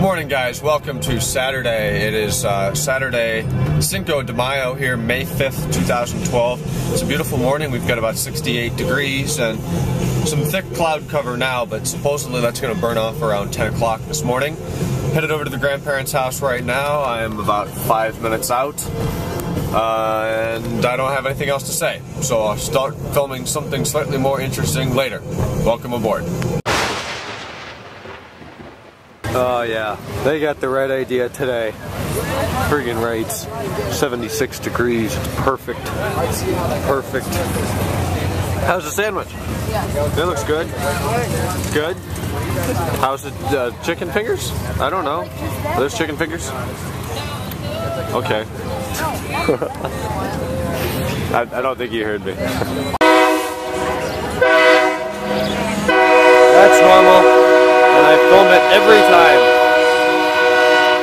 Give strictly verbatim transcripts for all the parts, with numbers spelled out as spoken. Morning, guys. Welcome to Saturday. It is uh, Saturday, Cinco de Mayo here, May fifth, two thousand twelve. It's a beautiful morning. We've got about sixty-eight degrees and some thick cloud cover now, but supposedly that's going to burn off around ten o'clock this morning. Headed over to the grandparents' house right now. I am about five minutes out, uh, and I don't have anything else to say. So I'll start filming something slightly more interesting later. Welcome aboard. Oh yeah, they got the right idea today. Friggin' right. seventy-six degrees, it's perfect. Perfect. How's the sandwich? It looks good. Good? How's the uh, chicken fingers? I don't know. Are those chicken fingers? Okay. I, I don't think you heard me. That's normal. I film it every time.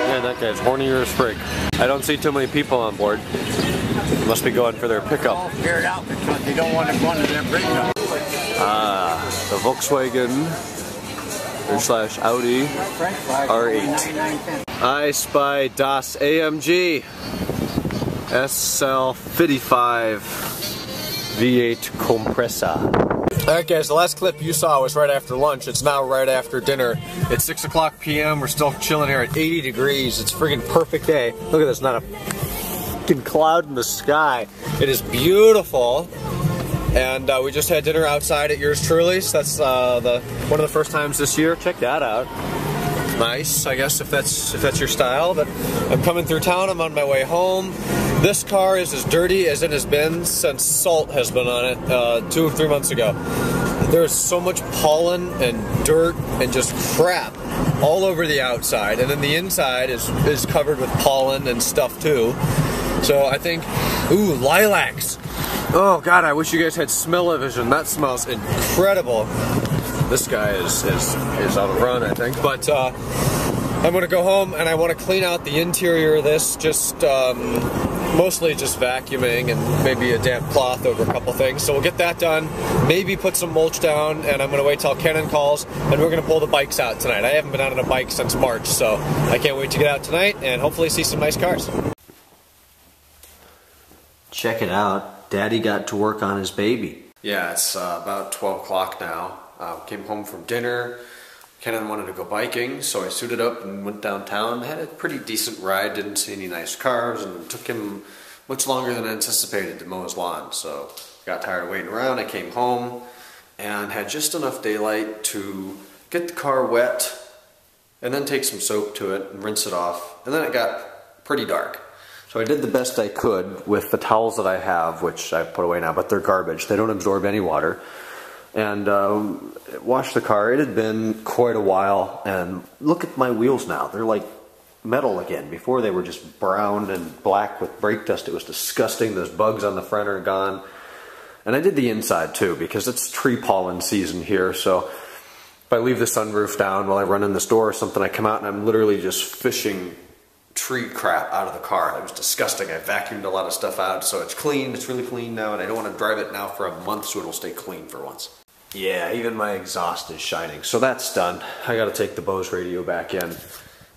Yeah, that guy's hornier as frick. I don't see too many people on board. They must be going for their pickup. All figured out because they don't want to go into their pickup. Ah, the Volkswagen or slash Audi R eight. I spy Das A M G S L fifty-five V eight Compressor. Alright guys, the last clip you saw was right after lunch. It's now right after dinner. It's six o'clock p m We're still chilling here at eighty degrees. It's a friggin' perfect day. Look at this, not a fucking cloud in the sky. It is beautiful. And uh, we just had dinner outside at Yours Truly's. That's uh, the one of the first times this year. Check that out. Nice, I guess, if that's if that's your style. But I'm coming through town. I'm on my way home. This car is as dirty as it has been since salt has been on it uh, two or three months ago. There's so much pollen and dirt and just crap all over the outside, and then the inside is is covered with pollen and stuff too. So I think, ooh, lilacs. Oh God, I wish you guys had smell-o-vision. That smells incredible. This guy is, is, is on a run, I think. But uh, I'm going to go home, and I want to clean out the interior of this, just um, mostly just vacuuming and maybe a damp cloth over a couple things. So we'll get that done, maybe put some mulch down, and I'm going to wait till Kenan calls, and we're going to pull the bikes out tonight. I haven't been out on a bike since March, so I can't wait to get out tonight and hopefully see some nice cars. Check it out. Daddy got to work on his baby. Yeah, it's uh, about twelve o'clock now. Uh, came home from dinner. Kenan wanted to go biking, so I suited up and went downtown. Had a pretty decent ride, didn't see any nice cars, and it took him much longer than I anticipated to mow his lawn. So got tired of waiting around. I came home and had just enough daylight to get the car wet and then take some soap to it and rinse it off. And then it got pretty dark. So I did the best I could with the towels that I have, which I put away now, but they're garbage. They don't absorb any water. And uh, washed the car. It had been quite a while, and look at my wheels now. They're like metal again. Before they were just brown and black with brake dust. It was disgusting. Those bugs on the front are gone. And I did the inside too, because it's tree pollen season here, so if I leave the sunroof down while I run in this door or something, I come out and I'm literally just fishing tree crap out of the car. It was disgusting. I vacuumed a lot of stuff out, so it's clean. It's really clean now, and I don't want to drive it now for a month, so it'll stay clean for once. Yeah, even my exhaust is shining, so that's done. I gotta take the Bose radio back in.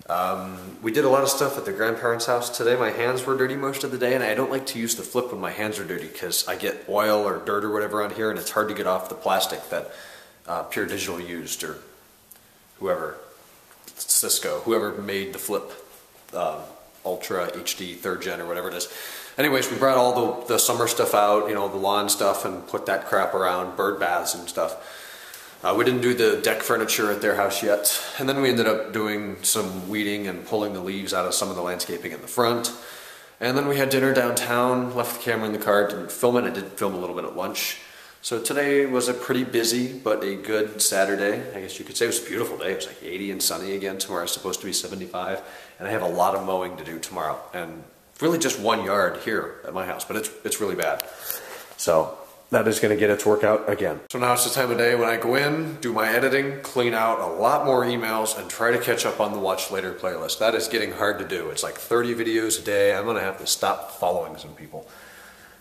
Um, we did a lot of stuff at the grandparents' house today. My hands were dirty most of the day, and I don't like to use the Flip when my hands are dirty because I get oil or dirt or whatever on here, and it's hard to get off the plastic that uh, Pure Digital used, or whoever, Cisco, whoever made the Flip. Um, Ultra H D third gen or whatever it is. Anyways, we brought all the, the summer stuff out, you know, the lawn stuff, and put that crap around, bird baths and stuff. Uh, we didn't do the deck furniture at their house yet. And then we ended up doing some weeding and pulling the leaves out of some of the landscaping in the front. And then we had dinner downtown, left the camera in the car, didn't film it. I did film a little bit at lunch. So today was a pretty busy, but a good Saturday. I guess you could say it was a beautiful day. It was like eighty and sunny again. Tomorrow is supposed to be seventy-five. And I have a lot of mowing to do tomorrow. And really just one yard here at my house, but it's, it's really bad. So that is gonna get its workout again. So now it's the time of day when I go in, do my editing, clean out a lot more emails, and try to catch up on the Watch Later playlist. That is getting hard to do. It's like thirty videos a day. I'm gonna have to stop following some people,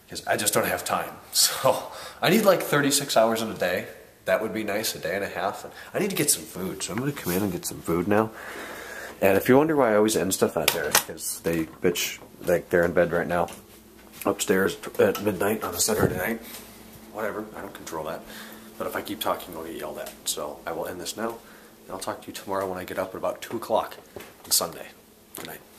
because I just don't have time. So I need like thirty-six hours in a day. That would be nice, a day and a half. I need to get some food, so I'm gonna come in and get some food now And if you wonder why I always end stuff out there, because they bitch, like they're in bed right now, upstairs at midnight on a Saturday night. Whatever, I don't control that. But if I keep talking, I'll get yelled at. So I will end this now, and I'll talk to you tomorrow when I get up at about two o'clock on Sunday. Good night.